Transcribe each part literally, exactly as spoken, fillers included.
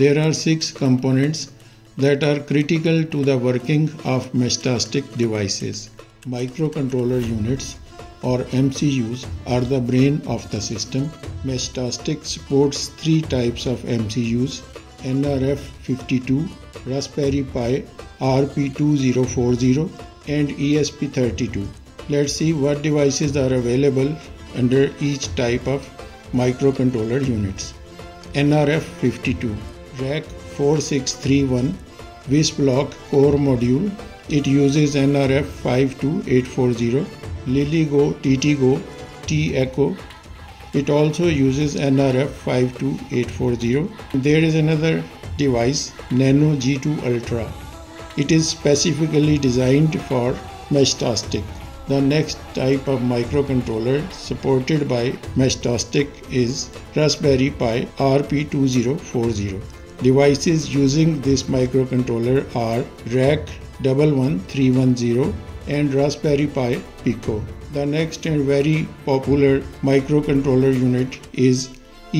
There are six components that are critical to the working of Meshtastic devices. Microcontroller units or M C Us are the brain of the system. Meshtastic supports three types of M C Us: N R F fifty-two, Raspberry Pi, R P twenty forty, and E S P thirty-two. Let's see what devices are available under each type of microcontroller units. N R F fifty-two, R A K four six three one, WisBlock core module. It uses N R F five two eight four zero, LilyGo T T Go T-Echo. It also uses N R F five two eight four zero. There is another device, Nano G two Ultra. It is specifically designed for Meshtastic. The next type of microcontroller supported by Meshtastic is Raspberry Pi R P twenty forty. Devices using this microcontroller are R A K one one three one zero and Raspberry Pi Pico. The next and very popular microcontroller unit is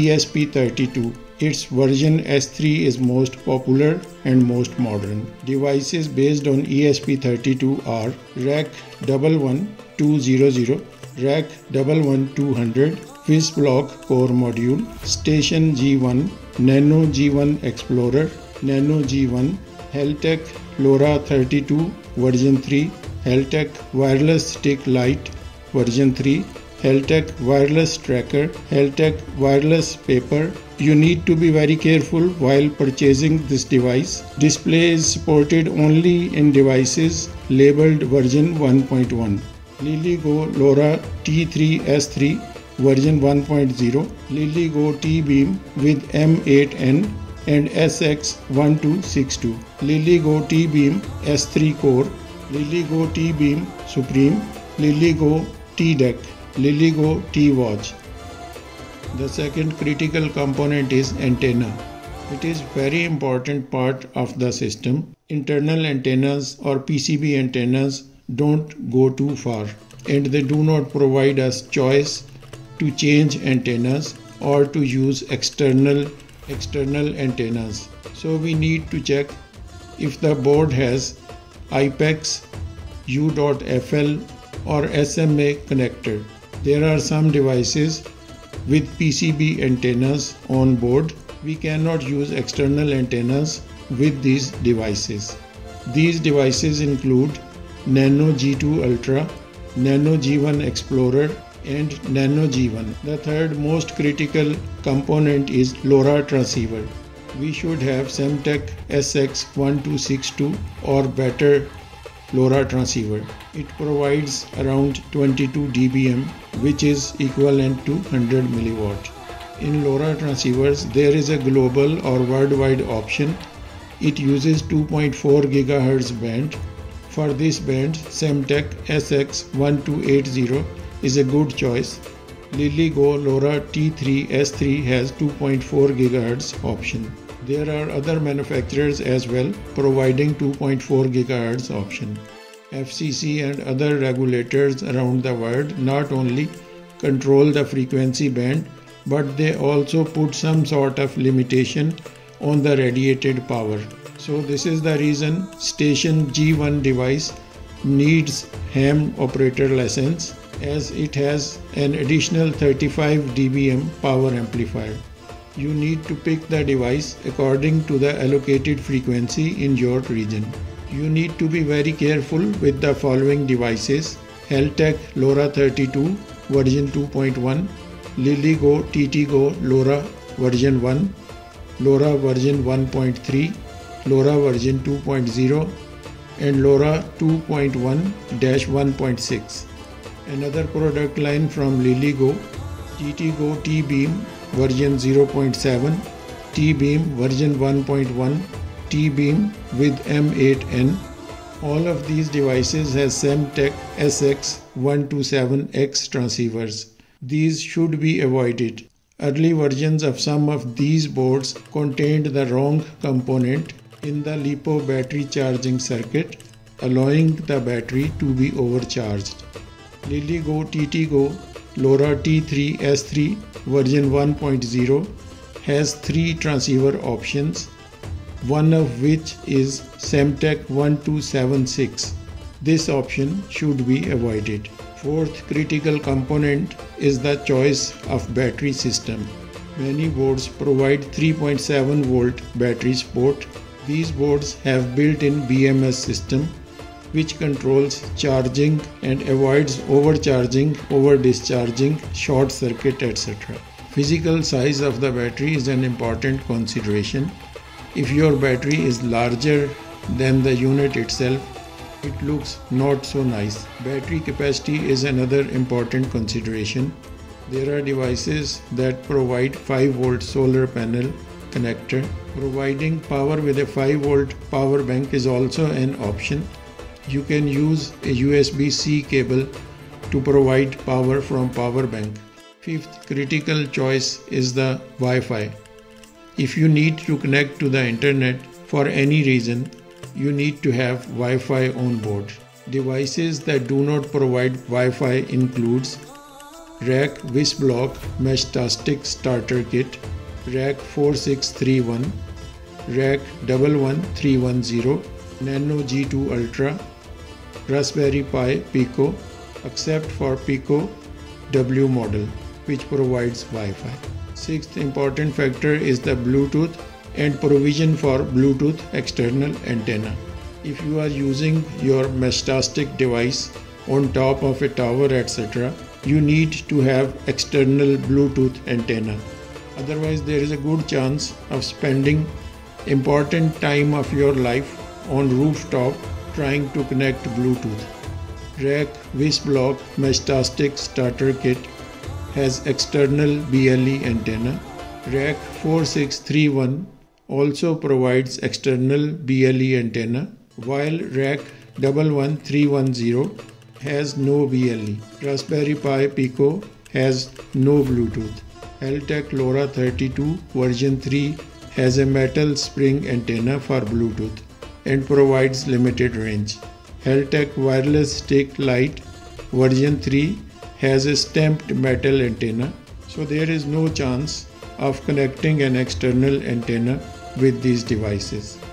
E S P thirty-two. Its version S three is most popular and most modern. Devices based on E S P thirty-two are R A K one one two zero zero, R A K one one two zero zero, FizzBlock core module, Station G one, Nano G one Explorer, Nano G one, Heltec LoRa thirty-two version three, Heltec Wireless Stick Light version three, Heltec Wireless Tracker, Heltec Wireless Paper. You need to be very careful while purchasing this device. Display is supported only in devices labeled version one point one. LilyGo LoRa T three S three version one point zero, LilyGo T-Beam with M eight N and S X one two six two, LilyGo T-Beam S three Core, LilyGo T-Beam Supreme, LilyGo T-DECK, LilyGo T-Watch. The second critical component is antenna. It is very important part of the system. Internal antennas or P C B antennas don't go too far, and they do not provide us choice to change antennas or to use external external antennas. So we need to check if the board has I P E X, U dot F L or S M A connector. There are some devices with P C B antennas on board. We cannot use external antennas with these devices. These devices include Nano G two Ultra, Nano G one Explorer and Nano G one. The third most critical component is LoRa transceiver. We should have Semtech S X one two six two or better LoRa transceiver. It provides around twenty-two d B m, which is equivalent to one hundred milliwatt. In LoRa transceivers, there is a global or worldwide option. It uses two point four gigahertz band. For this band, Semtech S X one two eight zero is a good choice. LilyGo LoRa T three S three has two point four gigahertz option. There are other manufacturers as well providing two point four gigahertz option. F C C and other regulators around the world not only control the frequency band, but they also put some sort of limitation on the radiated power. So this is the reason Station G one device needs ham operator license, as it has an additional thirty-five d B m power amplifier. You need to pick the device according to the allocated frequency in your region. You need to be very careful with the following devices: Heltec LoRa thirty-two version two point one, LilyGo T T Go LoRa version one, LoRa version one point three, LoRa version two point zero and LoRa two point one dash one point six. Another product line from LilyGo, T T Go T-Beam version zero point seven, T-Beam version one point one, T-Beam with M eight N. All of these devices has Semtech S X one two seven X transceivers. These should be avoided. Early versions of some of these boards contained the wrong component in the LiPo battery charging circuit, allowing the battery to be overcharged. LilyGo T T Go LoRa T three S three version one point zero, has three transceiver options, one of which is Semtech one two seven six. This option should be avoided. Fourth critical component is the choice of battery system. Many boards provide three point seven volt battery support. These boards have built-in B M S system which controls charging and avoids overcharging, over-discharging, short circuit, et cetera. Physical size of the battery is an important consideration. If your battery is larger than the unit itself, it looks not so nice. Battery capacity is another important consideration. There are devices that provide five volt solar panel connector. Providing power with a five volt power bank is also an option. You can use a U S B C cable to provide power from power bank. Fifth critical choice is the Wi-Fi. If you need to connect to the internet for any reason, you need to have Wi-Fi on board. Devices that do not provide Wi-Fi includes R A K WisBlock Meshtastic Starter Kit, R A K four six three one, R A K one one three one zero, Nano G two Ultra, Raspberry Pi Pico, except for Pico W model, which provides Wi-Fi. Sixth important factor is the Bluetooth and provision for Bluetooth external antenna. If you are using your Meshtastic device on top of a tower, et cetera, you need to have external Bluetooth antenna. Otherwise, there is a good chance of spending important time of your life on rooftop trying to connect Bluetooth. R A K WisBlock Meshtastic Starter Kit has external B L E antenna. R A K four six three one also provides external B L E antenna, while R A K one one three one zero has no B L E. Raspberry Pi Pico has no Bluetooth. Heltec LoRa thirty-two version three has a metal spring antenna for Bluetooth and provides limited range. Heltec Wireless Stick Light version three has a stamped metal antenna, so there is no chance of connecting an external antenna with these devices.